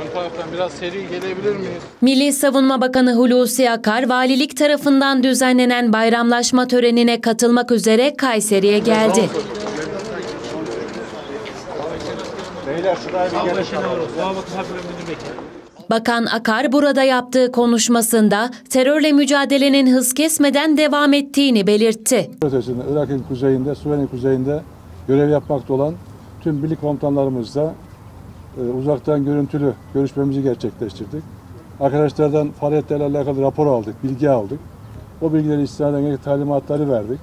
Ön taraftan biraz seri gelebilir miyiz? Milli Savunma Bakanı Hulusi Akar, valilik tarafından düzenlenen bayramlaşma törenine katılmak üzere Kayseri'ye geldi. Bakan Akar burada yaptığı konuşmasında terörle mücadelenin hız kesmeden devam ettiğini belirtti. Ötesinde Irak'ın kuzeyinde, Suriye'nin kuzeyinde görev yapmakta olan tüm birlik komutanlarımızla uzaktan görüntülü görüşmemizi gerçekleştirdik. Arkadaşlardan faaliyetlerle alakalı rapor aldık, bilgi aldık. O bilgileri istinaden gerekli talimatları verdik.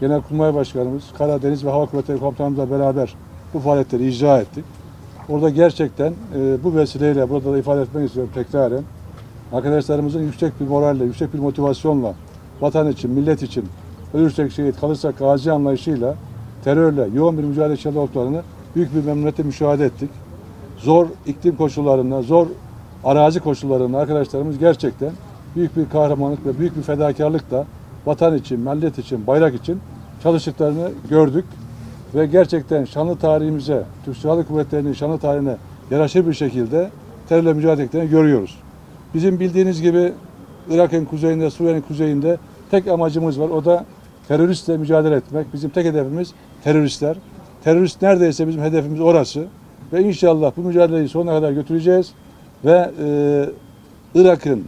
Genelkurmay Başkanımız, Karadeniz ve Hava Kuvvetleri Komutanımızla beraber bu faaliyetleri icra ettik. Orada gerçekten bu vesileyle burada da ifade etmek istiyorum tekraren. Arkadaşlarımızın yüksek bir moralle, yüksek bir motivasyonla vatan için, millet için, ölürsek şehit, kalırsak gazi anlayışıyla terörle yoğun bir mücadele içinde olduklarını büyük bir memnuniyetle müşahede ettik. Zor iklim koşullarında, zor arazi koşullarında arkadaşlarımız gerçekten büyük bir kahramanlık ve büyük bir fedakarlıkla vatan için, millet için, bayrak için çalıştıklarını gördük. Ve gerçekten şanlı tarihimize, Türk Silahlı Kuvvetleri'nin şanlı tarihine yaraşır bir şekilde terörle mücadele ettiklerini görüyoruz. Bizim bildiğiniz gibi Irak'ın kuzeyinde, Suriye'nin kuzeyinde tek amacımız var. O da teröristle mücadele etmek. Bizim tek hedefimiz teröristler. Terörist neredeyse bizim hedefimiz orası. Ve inşallah bu mücadeleyi sonuna kadar götüreceğiz. Ve Irak'ın,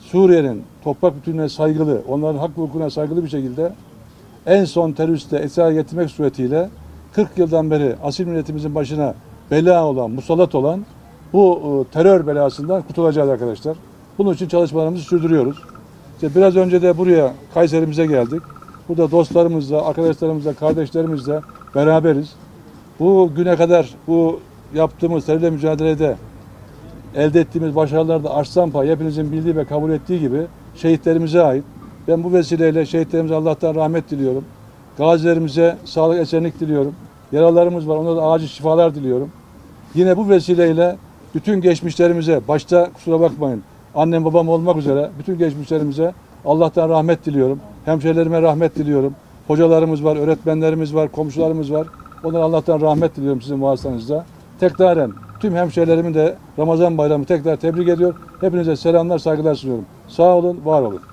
Suriye'nin toprak bütünlüğüne saygılı, onların hak ve hukukuna saygılı bir şekilde en son teröriste esir getirmek suretiyle 40 yıldan beri asil milletimizin başına bela olan, musallat olan bu terör belasından kurtulacağız arkadaşlar. Bunun için çalışmalarımızı sürdürüyoruz. İşte biraz önce de buraya Kayseri'mize geldik. Burada dostlarımızla, arkadaşlarımızla, kardeşlerimizle beraberiz. Bu güne kadar bu yaptığımız terörle mücadelede elde ettiğimiz başarılarda arslan payı hepinizin bildiği ve kabul ettiği gibi şehitlerimize ait. Ben bu vesileyle şehitlerimize Allah'tan rahmet diliyorum. Gazilerimize sağlık, esenlik diliyorum. Yaralarımız var, onlara da acil şifalar diliyorum. Yine bu vesileyle bütün geçmişlerimize, başta kusura bakmayın annem babam olmak üzere bütün geçmişlerimize Allah'tan rahmet diliyorum. Hemşehrilerime rahmet diliyorum. Hocalarımız var, öğretmenlerimiz var, komşularımız var. Onlara Allah'tan rahmet diliyorum sizin vasıtanızda. Tekraren tüm hemşehrilerimin de Ramazan bayramı tekrar tebrik ediyor. Hepinize selamlar, saygılar sunuyorum. Sağ olun, var olun.